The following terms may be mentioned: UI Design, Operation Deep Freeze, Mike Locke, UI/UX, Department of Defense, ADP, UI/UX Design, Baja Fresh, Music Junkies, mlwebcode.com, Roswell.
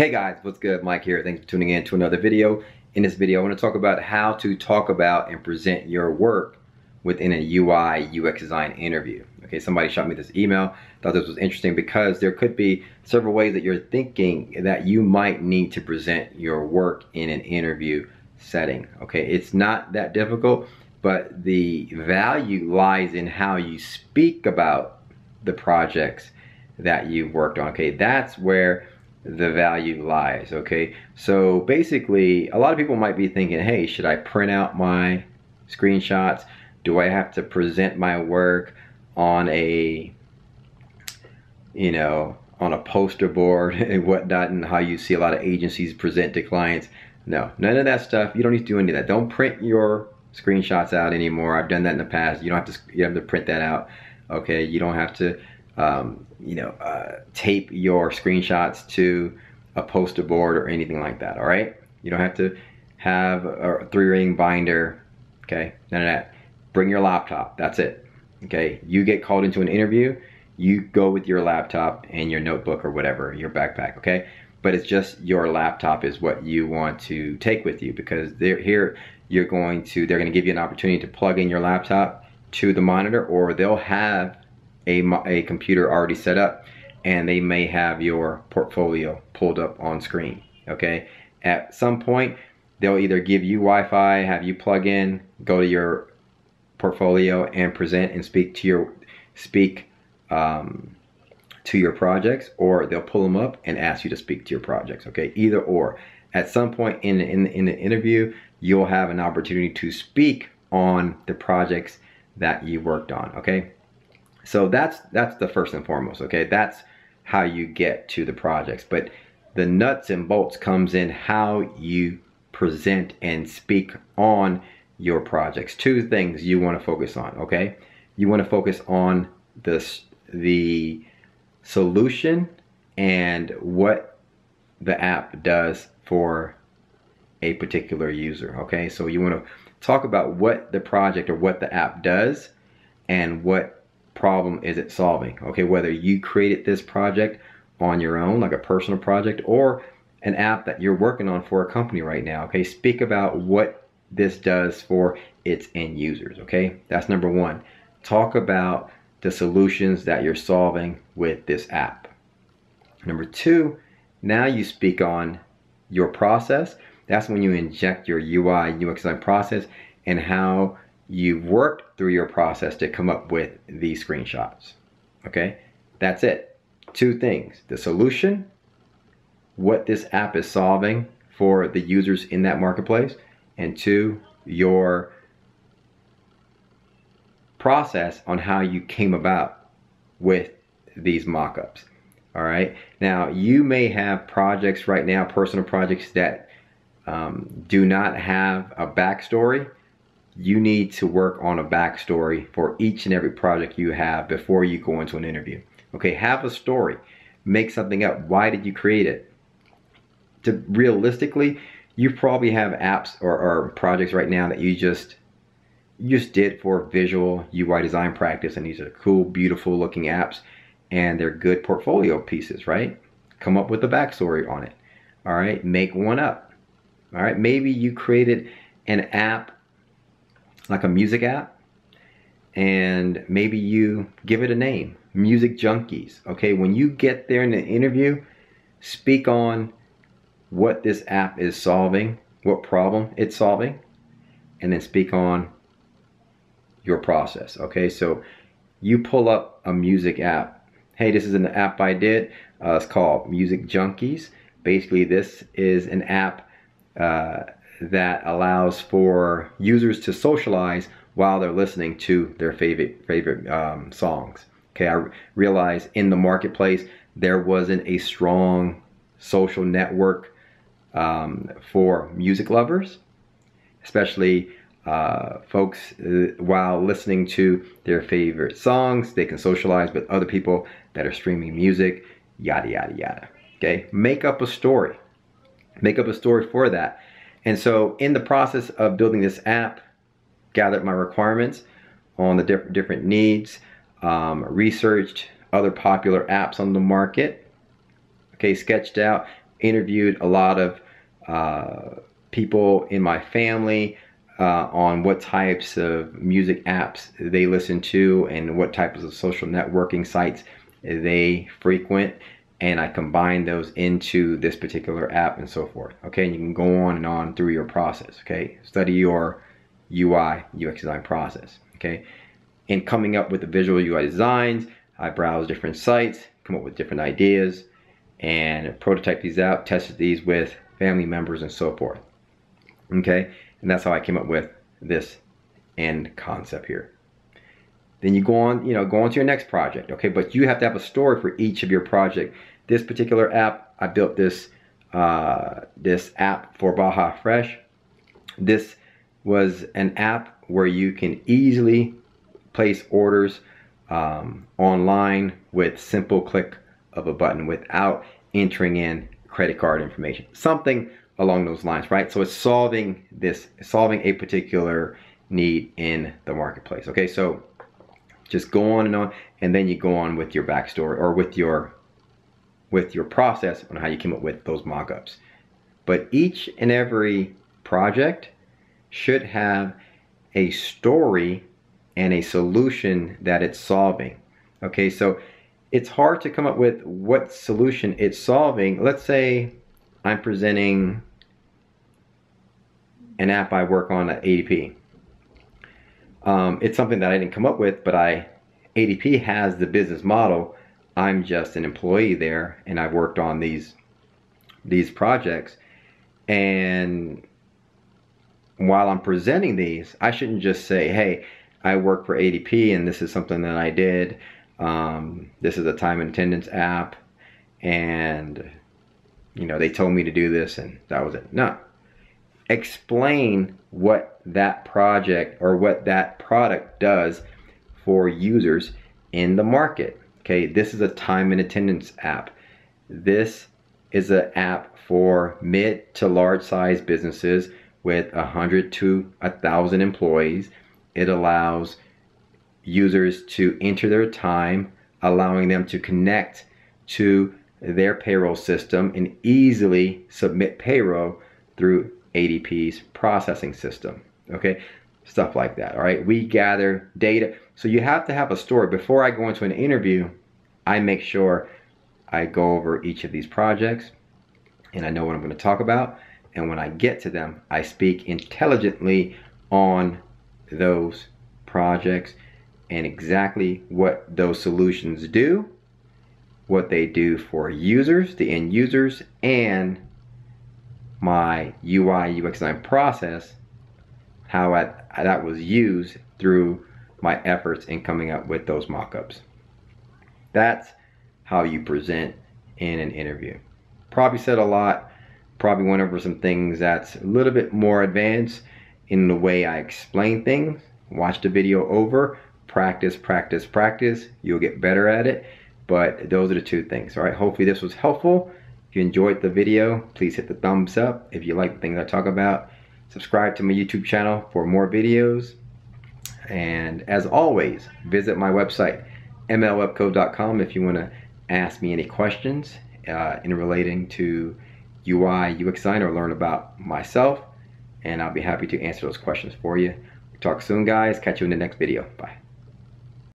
Hey guys, what's good? Mike here. Thanks for tuning in to another video. In this video, I want to talk about how to talk about and present your work within a UI/UX design interview. Okay, somebody shot me this email. Thought this was interesting because there could be several ways that you're thinking that you might need to present your work in an interview setting. Okay, it's not that difficult, but the value lies in how you speak about the projects that you've worked on. Okay, that's where the value lies. Okay, so basically a lot of people might be thinking, hey, should I print out my screenshots? Do I have to present my work on a, you know, on a poster board and whatnot, and how you see a lot of agencies present to clients? No, none of that stuff. You don't need to do any of that. Don't print your screenshots out anymore. I've done that in the past. You don't have to print that out. Okay, you don't have to tape your screenshots to a poster board or anything like that. All right, you don't have to have a 3-ring binder. Okay, none of that. Bring your laptop, that's it. Okay, you get called into an interview, you go with your laptop and your notebook or whatever, your backpack. Okay, but it's just your laptop is what you want to take with you, because they're going to give you an opportunity to plug in your laptop to the monitor, or they'll have a computer already set up and they may have your portfolio pulled up on screen. Okay, at some point they'll either give you Wi-Fi, have you plug in, go to your portfolio and present and speak to your projects, or they'll pull them up and ask you to speak to your projects. Okay, either or, at some point in the interview you'll have an opportunity to speak on the projects that you worked on. Okay, so that's the first and foremost. Okay, that's how you get to the projects, but the nuts and bolts comes in how you present and speak on your projects. Two things you want to focus on. Okay, you want to focus on the solution and what the app does for a particular user. Okay, so you want to talk about what the project or what the app does and what problem is it solving. Okay, whether you created this project on your own, like a personal project, or an app that you're working on for a company right now. Okay, speak about what this does for its end users. Okay, that's number one. Talk about the solutions that you're solving with this app. Number two, now you speak on your process. That's when you inject your UI/UX design process and how you've worked through your process to come up with these screenshots. Okay, that's it. Two things: the solution, what this app is solving for the users in that marketplace, and two, your process on how you came about with these mock-ups. All right, now you may have projects right now, personal projects, that do not have a backstory. You need to work on a backstory for each and every project you have before you go into an interview. Okay, have a story. Make something up. Why did you create it? Realistically, you probably have apps or projects right now that you just did for visual UI design practice, and these are cool, beautiful looking apps and they're good portfolio pieces, right? Come up with a backstory on it. All right, make one up. All right, maybe you created an app like a music app, and maybe you give it a name, Music Junkies. Okay, when you get there in the interview, speak on what this app is solving, what problem it's solving, and then speak on your process. Okay, so you pull up a music app. Hey, this is an app I did. It's called Music Junkies. Basically, this is an app that allows for users to socialize while they're listening to their favorite songs. Okay, I realize in the marketplace there wasn't a strong social network for music lovers, especially folks while listening to their favorite songs. They can socialize with other people that are streaming music, yada, yada, yada. Okay, make up a story. Make up a story for that. And so in the process of building this app, gathered my requirements on the different needs, researched other popular apps on the market, okay, sketched out interviewed a lot of people in my family on what types of music apps they listen to and what types of social networking sites they frequent, and I combine those into this particular app and so forth. Okay, and you can go on and on through your process. Okay, study your UI UX design process. Okay, in coming up with the visual UI designs, I browse different sites, come up with different ideas, and prototype these out, tested these with family members and so forth. Okay, and that's how I came up with this end concept here. Then you go on, go on to your next project. Okay, but you have to have a story for each of your project. This particular app, I built this this app for Baja Fresh. This was an app where you can easily place orders online with simple click of a button without entering in credit card information, something along those lines, right? So it's solving a particular need in the marketplace. Okay, so just go on, and then you go on with your backstory or with your process on how you came up with those mock-ups. But each and every project should have a story and a solution that it's solving. Okay, so it's hard to come up with what solution it's solving. Let's say I'm presenting an app I work on at ADP. It's something that I didn't come up with, but ADP has the business model. I'm just an employee there, and I've worked on these projects. And while I'm presenting these, I shouldn't just say, hey, I work for ADP, and this is something that I did. This is a time and attendance app, and they told me to do this, and that was it. No. Explain what that project or what that product does for users in the market. Okay, this is a time and attendance app. This is an app for mid to large size businesses with 100 to 1,000 employees. It allows users to enter their time, allowing them to connect to their payroll system and easily submit payroll through ADP's processing system. Okay, stuff like that. All right, we gather data. So you have to have a story. Before I go into an interview, I make sure I go over each of these projects, and I know what I'm going to talk about. And when I get to them, I speak intelligently on those projects and exactly what those solutions do, what they do for users, the end users, and my UI UX design process, how that was used through my efforts in coming up with those mock-ups. That's how you present in an interview. Probably said a lot, probably went over some things that's a little bit more advanced in the way I explain things. Watch the video over, practice, practice, practice. You'll get better at it, but those are the two things. All right, hopefully this was helpful. If you enjoyed the video, please hit the thumbs up. If you like the things I talk about, subscribe to my YouTube channel for more videos. And as always, visit my website, mlwebcode.com, if you want to ask me any questions in relating to UI, UX design, or learn about myself. And I'll be happy to answer those questions for you. Talk soon, guys. Catch you in the next video. Bye.